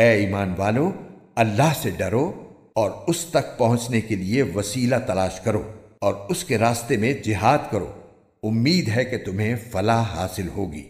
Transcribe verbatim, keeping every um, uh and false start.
ए ईमान वालो, अल्लाह से डरो और उस तक पहुंचने के लिए वसीला तलाश करो और उसके रास्ते में जिहाद करो। उम्मीद है कि तुम्हें फलाह हासिल होगी।